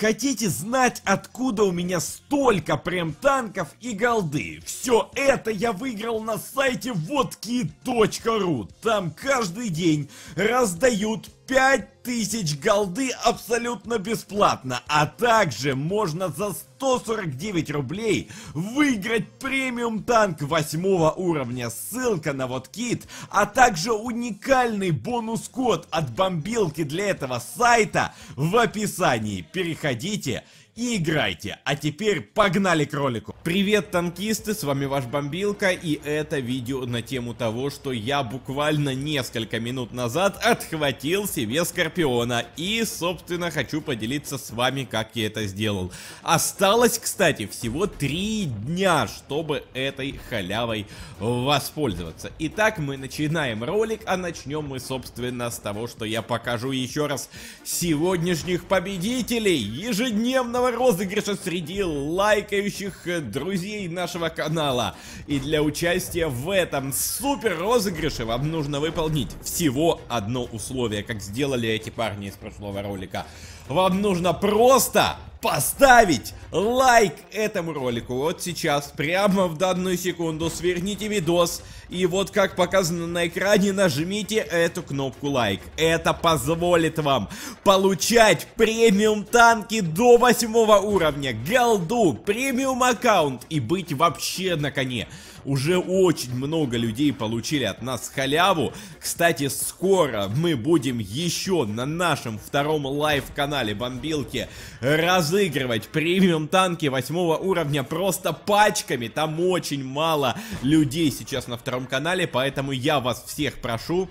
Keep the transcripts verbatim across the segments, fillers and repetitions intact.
Хотите знать, откуда у меня столько прям танков и голды? Все это я выиграл на сайте водки точка ру. Там каждый день раздают пять тысяч голды абсолютно бесплатно, а также можно за сто сорок девять рублей выиграть премиум танк восьмого уровня, ссылка на WotKit, а также уникальный бонус-код от бомбилки для этого сайта в описании. Переходите и играйте. А теперь погнали к ролику. Привет, танкисты, с вами ваш Бомбилка, и это видео на тему того, что я буквально несколько минут назад отхватил себе Скорпиона, и, собственно, хочу поделиться с вами, как я это сделал. Осталось, кстати, всего три дня, чтобы этой халявой воспользоваться. Итак, мы начинаем ролик, а начнем мы, собственно, с того, что я покажу еще раз сегодняшних победителей ежедневного розыгрыша среди лайкающих друзей нашего канала. И для участия в этом супер розыгрыше вам нужно выполнить всего одно условие, как сделали эти парни из прошлого ролика. Вам нужно просто поставить лайк этому ролику. Вот сейчас, прямо в данную секунду, сверните видос, и вот как показано на экране, нажмите эту кнопку лайк. Это позволит вам получать премиум танки до восьмого уровня, голду, премиум аккаунт и быть вообще на коне. Уже очень много людей получили от нас халяву. Кстати, скоро мы будем еще на нашем втором лайв-канале Бомбилки разыгрывать премиум танки восьмого уровня просто пачками. Там очень мало людей сейчас на втором канале, поэтому я вас всех прошу.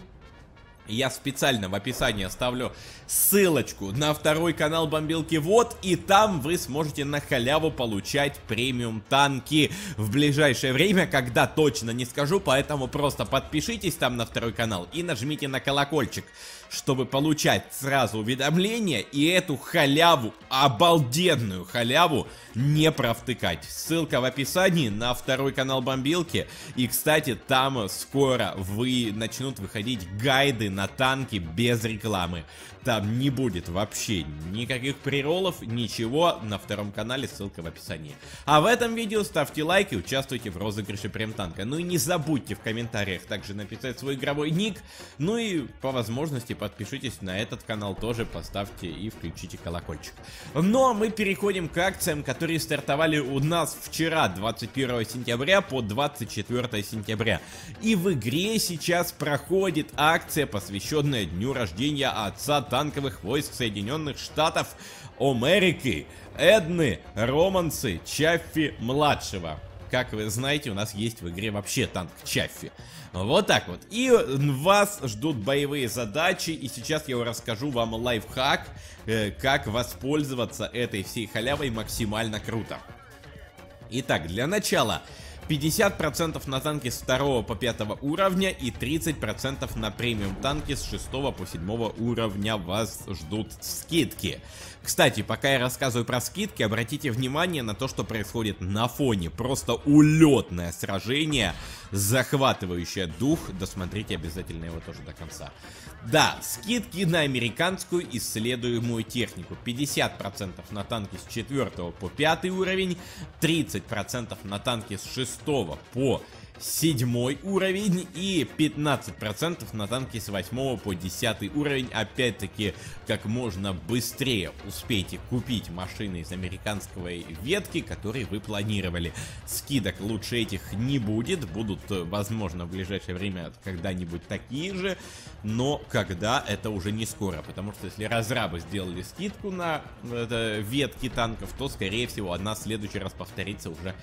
Я специально в описании оставлю ссылочку на второй канал Бомбилки Вот, и там вы сможете на халяву получать премиум танки в ближайшее время, когда точно не скажу, поэтому просто подпишитесь там на второй канал и нажмите на колокольчик, чтобы получать сразу уведомления и эту халяву, обалденную халяву, не провтыкать. Ссылка в описании на второй канал Бомбилки, и, кстати, там скоро вы начнут выходить гайды на на танки без рекламы. Там не будет вообще никаких преролов, ничего. На втором канале ссылка в описании. А в этом видео ставьте лайк и участвуйте в розыгрыше премтанка. Ну и не забудьте в комментариях также написать свой игровой ник. Ну и по возможности подпишитесь на этот канал тоже, поставьте и включите колокольчик. Ну а мы переходим к акциям, которые стартовали у нас вчера, двадцать первого сентября по двадцать четвёртое сентября. И в игре сейчас проходит акция, посвященная дню рождения отца танковых войск Соединенных Штатов Америки Эдны Романсы Чаффи-младшего. Как вы знаете, у нас есть в игре вообще танк Чаффи. Вот так вот. И вас ждут боевые задачи, и сейчас я расскажу вам лайфхак, как воспользоваться этой всей халявой максимально круто. Итак, для начала пятьдесят процентов на танки с второго по пятый уровня и тридцать процентов на премиум танки с шестого по седьмой уровня вас ждут скидки. Кстати, пока я рассказываю про скидки, обратите внимание на то, что происходит на фоне. Просто улетное сражение, захватывающее дух. Досмотрите обязательно его тоже до конца. Да, скидки на американскую исследуемую технику. пятьдесят процентов на танки с четвёртого по пятый уровень, тридцать процентов на танки с шестого по седьмой уровень и пятнадцать процентов на танки с восьмого по десятый уровень. Опять-таки, как можно быстрее успейте купить машины из американской ветки, которые вы планировали. Скидок лучше этих не будет. Будут, возможно, в ближайшее время когда-нибудь такие же, но когда, это уже не скоро. Потому что если разрабы сделали скидку на это, ветки танков, то, скорее всего, она в следующий раз повторится уже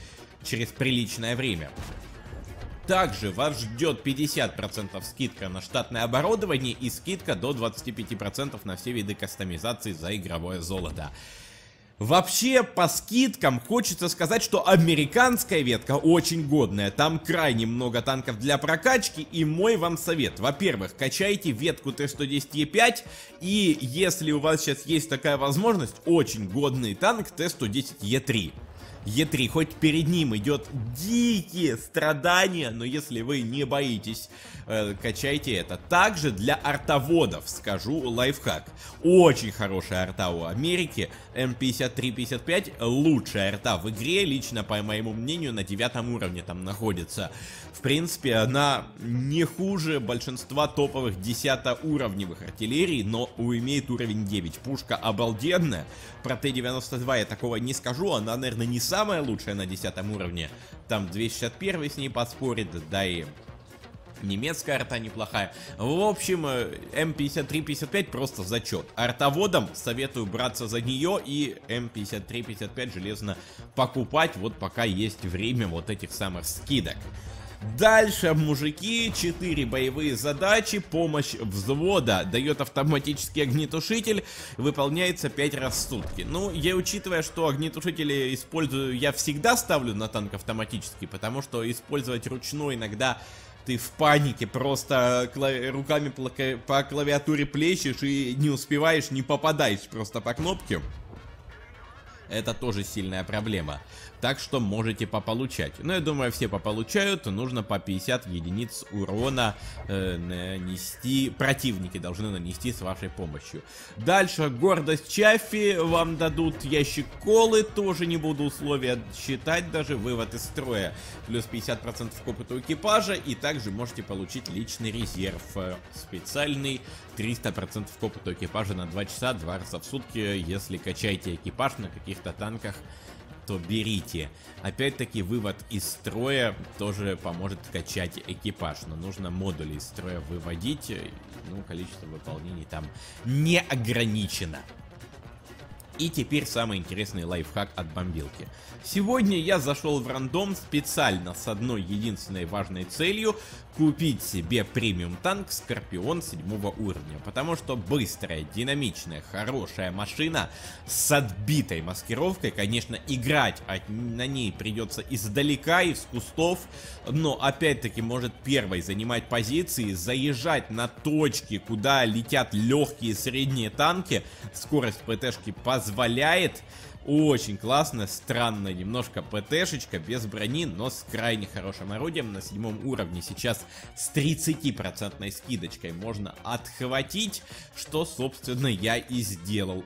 через приличное время. Также вас ждет пятьдесят процентов скидка на штатное оборудование и скидка до двадцати пяти процентов на все виды кастомизации за игровое золото. Вообще, по скидкам хочется сказать, что американская ветка очень годная. Там крайне много танков для прокачки, и мой вам совет. Во-первых, качайте ветку Т сто десять Е пять, и если у вас сейчас есть такая возможность, очень годный танк Т сто десять Е три. Е3, хоть перед ним идет дикие страдания, но если вы не боитесь, э, качайте это. Также для артоводов скажу лайфхак. Очень хорошая арта у Америки, М пятьдесят три пятьдесят пять, лучшая арта в игре, лично по моему мнению, на девятом уровне там находится. В принципе, она не хуже большинства топовых десятоуровневых артиллерий, но имеет уровень девять. Пушка обалденная, про Т девяносто два я такого не скажу, она, наверное, не самая самая лучшая на десятом уровне, там двести шестьдесят первый с ней поспорит, да и немецкая арта неплохая. В общем, М пятьдесят три пятьдесят пять просто зачет. Артоводам советую браться за нее и М пятьдесят три пятьдесят пять железно покупать, вот пока есть время вот этих самых скидок. Дальше, мужики, четыре боевые задачи, помощь взвода, дает автоматический огнетушитель, выполняется пять раз в сутки. Ну, я, учитывая, что огнетушители использую, я всегда ставлю на танк автоматический, потому что использовать ручной иногда ты в панике, просто руками по клавиатуре плещешь и не успеваешь, не попадаешь просто по кнопке. Это тоже сильная проблема. Так что можете пополучать. Но я думаю, все пополучают. Нужно по пятьдесят единиц урона э, нанести. Противники должны нанести с вашей помощью. Дальше гордость Чаффи. Вам дадут ящик колы. Тоже не буду условия считать. Даже вывод из строя. Плюс пятьдесят процентов к опыту экипажа. И также можете получить личный резерв. Специальный. триста процентов к опыту экипажа на два часа, два раза в сутки. Если качаете экипаж на каких-то танках, то берите. Опять-таки, вывод из строя тоже поможет качать экипаж, но нужно модули из строя выводить, ну, количество выполнений там не ограничено. И теперь самый интересный лайфхак от бомбилки. Сегодня я зашел в рандом специально с одной единственной важной целью — купить себе премиум танк Скорпион седьмого уровня, потому что быстрая, динамичная, хорошая машина с отбитой маскировкой, конечно, играть от, на ней придется издалека, из кустов, но опять-таки может первой занимать позиции, заезжать на точки, куда летят легкие и средние танки, скорость ПТшки позволяет. Позволяет очень классно, странно немножко ПТшечка без брони, но с крайне хорошим орудием. На седьмом уровне сейчас с тридцати процентной скидочкой можно отхватить, что, собственно, я и сделал.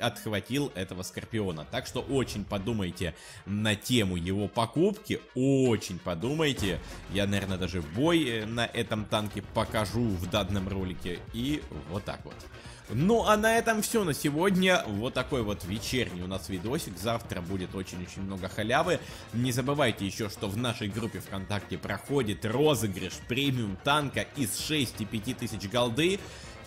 Отхватил этого Скорпиона. Так что очень подумайте на тему его покупки. Очень подумайте. Я, наверное, даже бой на этом танке покажу в данном ролике. И вот так вот. Ну, а на этом все на сегодня. Вот такой вот вечерний у нас видосик. Завтра будет очень-очень много халявы. Не забывайте еще, что в нашей группе ВКонтакте проходит розыгрыш премиум танка из шести и пяти тысяч голды.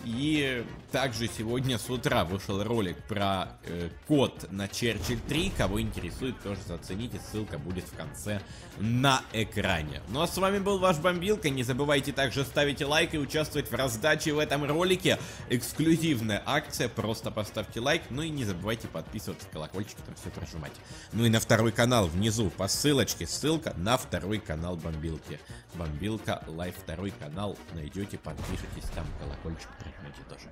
И также сегодня с утра вышел ролик про э, код на Черчилль три. Кого интересует, тоже зацените. Ссылка будет в конце на экране. Ну а с вами был ваш Бомбилка. Не забывайте также ставить лайк и участвовать в раздаче в этом ролике. Эксклюзивная акция. Просто поставьте лайк. Ну и не забывайте подписываться, колокольчик, там все прожимать. Ну и на второй канал внизу по ссылочке. Ссылка на второй канал Бомбилки. Бомбилка Лайв, второй канал. Найдете, подпишитесь, там колокольчик прожимайте тоже.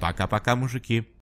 Пока-пока, мужики.